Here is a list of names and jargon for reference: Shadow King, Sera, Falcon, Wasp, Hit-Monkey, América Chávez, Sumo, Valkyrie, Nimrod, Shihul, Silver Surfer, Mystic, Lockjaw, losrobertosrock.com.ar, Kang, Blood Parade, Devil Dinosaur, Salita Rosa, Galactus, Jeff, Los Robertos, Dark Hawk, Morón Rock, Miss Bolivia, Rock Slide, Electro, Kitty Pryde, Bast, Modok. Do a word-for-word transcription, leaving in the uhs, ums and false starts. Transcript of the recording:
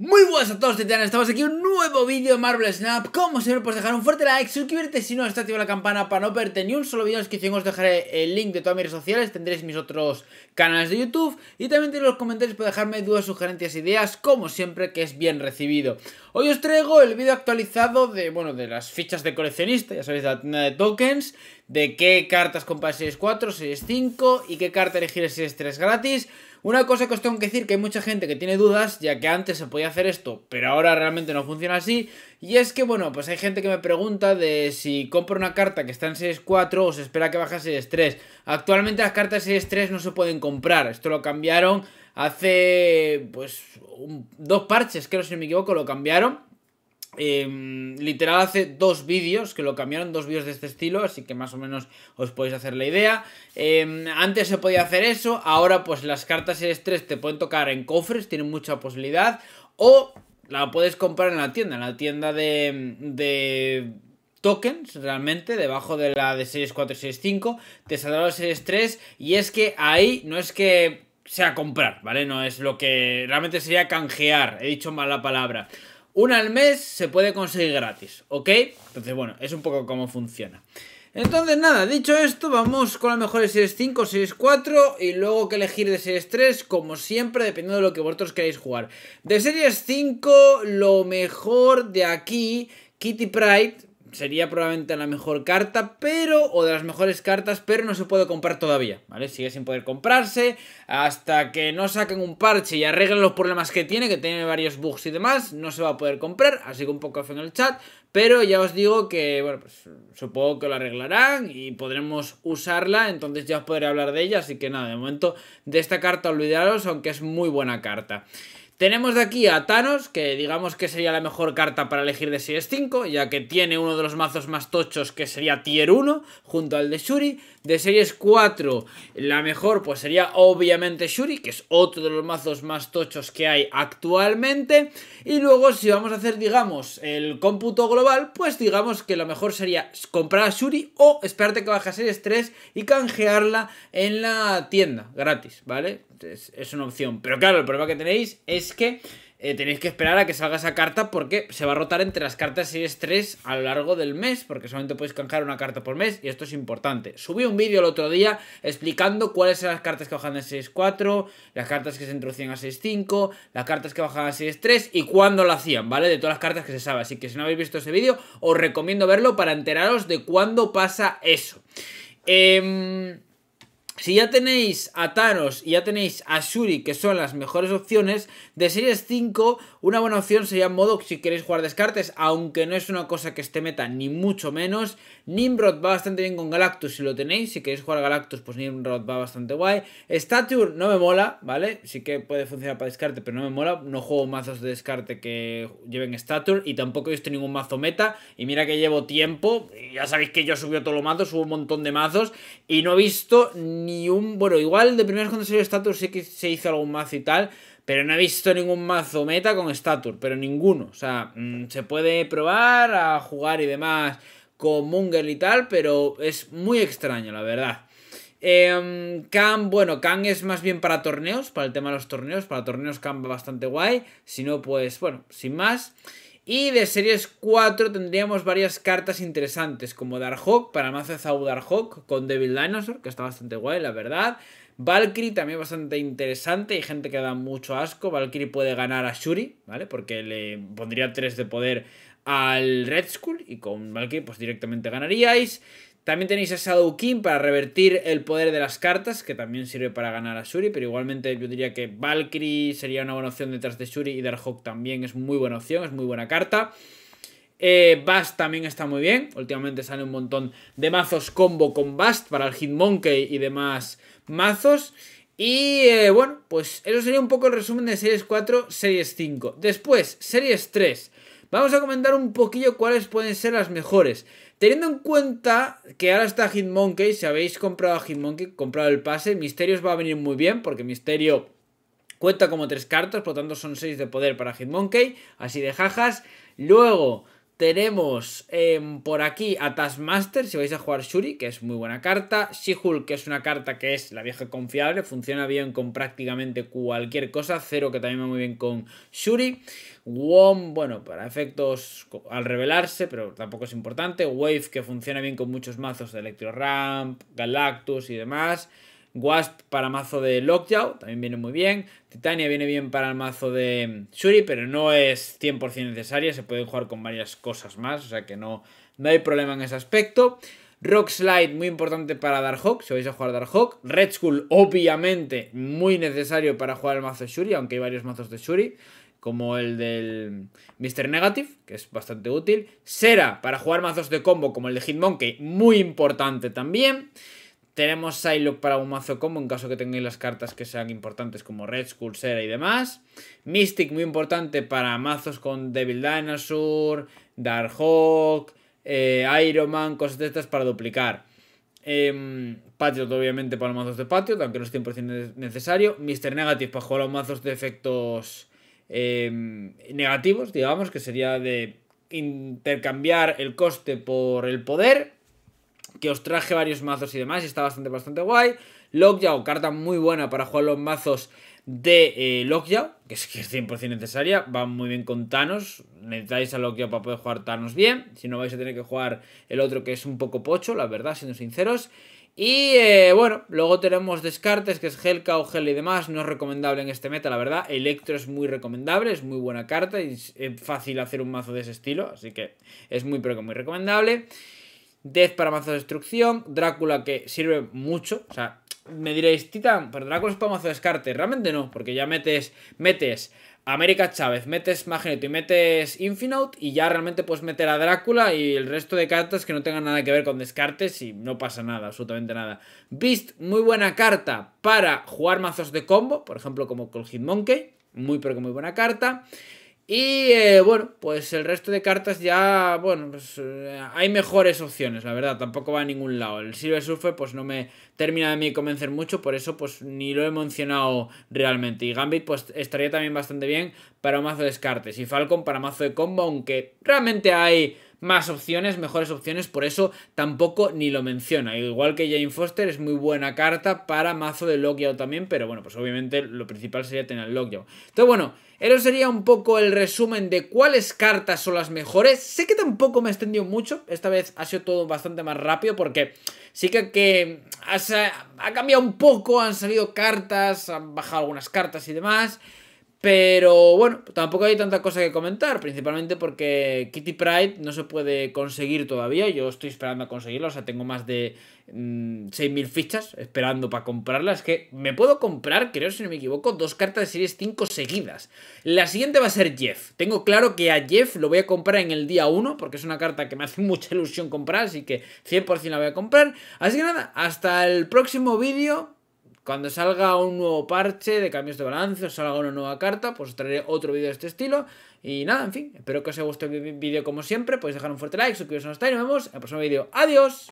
Muy buenas a todos, titanes, estamos aquí en un nuevo vídeo de Marvel Snap. Como siempre, pues dejar un fuerte like, suscribirte si no está activada la campana para no perderte ni un solo vídeo. En la descripción os dejaré el link de todas mis redes sociales, tendréis mis otros canales de YouTube y también tenéis los comentarios para dejarme dudas, sugerencias, ideas, como siempre, que es bien recibido. Hoy os traigo el vídeo actualizado de, bueno, de las fichas de coleccionista, ya sabéis, de la tienda de tokens, de qué cartas comprar Series cuatro, Series cinco y qué carta elegir en Series tres gratis. Una cosa que os tengo que decir, que hay mucha gente que tiene dudas, ya que antes se podía hacer esto, pero ahora realmente no funciona así. Y es que, bueno, pues hay gente que me pregunta de si compro una carta que está en Series cuatro o se espera que baje a Series tres. Actualmente las cartas de Series tres no se pueden comprar, esto lo cambiaron hace, pues, un, dos parches, creo, si no me equivoco, lo cambiaron. Eh, literal hace dos vídeos que lo cambiaron, dos vídeos de este estilo, así que más o menos os podéis hacer la idea. eh, Antes se podía hacer eso, ahora pues las cartas Series tres te pueden tocar en cofres, tienen mucha posibilidad. O la puedes comprar en la tienda, en la tienda de... de... tokens, realmente, debajo de la de Series cuatro y Series cinco. Te saldrá la Series tres y es que ahí no es que sea comprar, ¿vale? No es lo que... realmente sería canjear, he dicho mal la palabra. Una al mes se puede conseguir gratis, ¿ok? Entonces, bueno, es un poco cómo funciona. Entonces, nada, dicho esto, vamos con las mejores Series cinco, Series cuatro y luego que elegir de Series tres, como siempre, dependiendo de lo que vosotros queráis jugar. De Series cinco, lo mejor de aquí, Kitty Pryde, sería probablemente la mejor carta, pero, o de las mejores cartas, pero no se puede comprar todavía, ¿vale? Sigue sin poder comprarse hasta que no saquen un parche y arreglen los problemas que tiene, que tiene varios bugs y demás, no se va a poder comprar, así que un poco off en el chat, pero ya os digo que, bueno, pues supongo que lo arreglarán y podremos usarla, entonces ya os podré hablar de ella, así que nada, de momento de esta carta olvidaros, aunque es muy buena carta. Tenemos de aquí a Thanos, que digamos que sería la mejor carta para elegir de Series cinco, ya que tiene uno de los mazos más tochos, que sería Tier uno, junto al de Shuri. De Series cuatro, la mejor pues sería obviamente Shuri, que es otro de los mazos más tochos que hay actualmente. Y luego, si vamos a hacer, digamos, el cómputo global, pues digamos que lo mejor sería comprar a Shuri o esperarte que baje a Series tres y canjearla en la tienda, gratis, ¿vale? Es, es una opción, pero claro, el problema que tenéis es que eh, tenéis que esperar a que salga esa carta, porque se va a rotar entre las cartas Series tres a lo largo del mes, porque solamente podéis canjear una carta por mes y esto es importante. Subí un vídeo el otro día explicando cuáles son las cartas que bajan de Series cuatro, las cartas que se introducían a Series cinco, las cartas que bajan a Series tres y cuándo lo hacían, ¿vale? De todas las cartas que se sabe, así que si no habéis visto ese vídeo os recomiendo verlo para enteraros de cuándo pasa eso. Eh... Si ya tenéis a Thanos y ya tenéis a Shuri, que son las mejores opciones, de Series cinco una buena opción sería Modok si queréis jugar descartes, aunque no es una cosa que esté meta ni mucho menos. Nimrod va bastante bien con Galactus si lo tenéis, si queréis jugar Galactus pues Nimrod va bastante guay. Stature no me mola, ¿vale? Sí que puede funcionar para descarte, pero no me mola, no juego mazos de descarte que lleven Stature y tampoco he visto ningún mazo meta y mira que llevo tiempo, ya sabéis que yo subo todos los mazos, subo un montón de mazos y no he visto ni... Ni un, bueno, igual de primeras cuando salió Stature sí que se hizo algún mazo y tal, pero no he visto ningún mazo meta con Stature, pero ninguno. O sea, mmm, se puede probar a jugar y demás con Munger y tal, pero es muy extraño, la verdad. Eh, Kang, bueno, Kang es más bien para torneos, para el tema de los torneos, para torneos Kang va bastante guay, si no pues, bueno, sin más. Y de Series cuatro tendríamos varias cartas interesantes, como Dark Hawk, para el mazo de Zau Dark Hawk, con Devil Dinosaur, que está bastante guay, la verdad. Valkyrie también bastante interesante, hay gente que da mucho asco. Valkyrie puede ganar a Shuri, ¿vale? Porque le pondría tres de poder al Red Skull y con Valkyrie pues directamente ganaríais. También tenéis a Shadow King para revertir el poder de las cartas, que también sirve para ganar a Shuri, pero igualmente yo diría que Valkyrie sería una buena opción detrás de Shuri y Dark Hawk también es muy buena opción, es muy buena carta. Eh, Bast también está muy bien, últimamente sale un montón de mazos combo con Bast para el Hit-Monkey y demás mazos. Y eh, bueno, pues eso sería un poco el resumen de Series cuatro, Series cinco. Después, Series tres. Vamos a comentar un poquillo cuáles pueden ser las mejores. Teniendo en cuenta que ahora está Hit-Monkey, si habéis comprado a Hit-Monkey, comprado el pase, Misterio os va a venir muy bien, porque Misterio cuenta como tres cartas, por lo tanto son seis de poder para Hit-Monkey, así de jajas. Luego, Tenemos eh, por aquí a Taskmaster, si vais a jugar Shuri, que es muy buena carta. Shihul, que es una carta que es la vieja confiable, funciona bien con prácticamente cualquier cosa. Cero, que también va muy bien con Shuri. Wom, bueno, para efectos al revelarse, pero tampoco es importante. Wave, que funciona bien con muchos mazos de Electro Ramp, Galactus y demás. Wasp para mazo de Lockjaw, también viene muy bien. Titania viene bien para el mazo de Shuri, pero no es cien por cien necesaria. Se puede jugar con varias cosas más, o sea que no, no hay problema en ese aspecto. Rock Slide, muy importante para Dark Hawk, si vais a jugar Dark Hawk. Red Skull, obviamente, muy necesario para jugar el mazo de Shuri, aunque hay varios mazos de Shuri, como el del mister Negative, que es bastante útil. Sera, para jugar mazos de combo, como el de Hit-Monkey, muy importante también. Tenemos Psylocke para un mazo combo en caso que tengáis las cartas que sean importantes como Red Skull, Sera y demás. Mystic, muy importante para mazos con Devil Dinosaur, Dark Hawk, eh, Iron Man, cosas de estas para duplicar. Eh, Patriot, obviamente, para los mazos de Patriot, aunque no es cien por cien necesario. mister Negative para jugar a los mazos de efectos eh, negativos, digamos, que sería de intercambiar el coste por el poder. Que os traje varios mazos y demás, y está bastante, bastante guay. Lockjaw, carta muy buena para jugar los mazos de eh, Lockjaw, que es, que es cien por cien necesaria. Va muy bien con Thanos. Necesitáis a Lockjaw para poder jugar Thanos bien. Si no, vais a tener que jugar el otro, que es un poco pocho, la verdad, siendo sinceros. Y eh, bueno, luego tenemos descartes, que es Hellcat o Hell y demás. No es recomendable en este meta, la verdad. Electro es muy recomendable, es muy buena carta y es fácil hacer un mazo de ese estilo. Así que es muy, pero que muy recomendable. Death para mazo de destrucción. Drácula, que sirve mucho. O sea, me diréis, Titan, pero Drácula es para mazo de descarte. Realmente no, porque ya metes metes América Chávez, metes Magneto y metes Infinite, y ya realmente puedes meter a Drácula y el resto de cartas que no tengan nada que ver con descartes, y no pasa nada, absolutamente nada. Bast, muy buena carta para jugar mazos de combo, por ejemplo como con Hit-Monkey, muy pero que muy buena carta. Y eh, bueno, pues el resto de cartas ya, bueno, pues eh, hay mejores opciones, la verdad, tampoco va a ningún lado. El Silver Surfer pues no me termina de mí convencer mucho, por eso pues ni lo he mencionado realmente. Y Gambit pues estaría también bastante bien para un mazo de descartes. Y Falcon para mazo de combo, aunque realmente hay más opciones, mejores opciones, por eso tampoco ni lo menciona. Igual que Jane Foster es muy buena carta para mazo de Lockjaw también, pero bueno, pues obviamente lo principal sería tener el Lockjaw. Entonces bueno, eso sería un poco el resumen de cuáles cartas son las mejores. Sé que tampoco me he extendido mucho, esta vez ha sido todo bastante más rápido porque sí que, que has, ha cambiado un poco, han salido cartas, han bajado algunas cartas y demás. Pero bueno, tampoco hay tanta cosa que comentar, principalmente porque Kitty Pryde no se puede conseguir todavía. Yo estoy esperando a conseguirla, o sea, tengo más de mmm, seis mil fichas esperando para comprarla. Es que me puedo comprar, creo, si no me equivoco, dos cartas de series cinco seguidas. La siguiente va a ser Jeff. Tengo claro que a Jeff lo voy a comprar en el día uno, porque es una carta que me hace mucha ilusión comprar, así que cien por cien la voy a comprar. Así que nada, hasta el próximo vídeo. Cuando salga un nuevo parche de cambios de balance o salga una nueva carta, pues os traeré otro vídeo de este estilo. Y nada, en fin, espero que os haya gustado el vídeo como siempre. Podéis dejar un fuerte like, suscribiros si no estáis, y nos vemos en el próximo vídeo. ¡Adiós!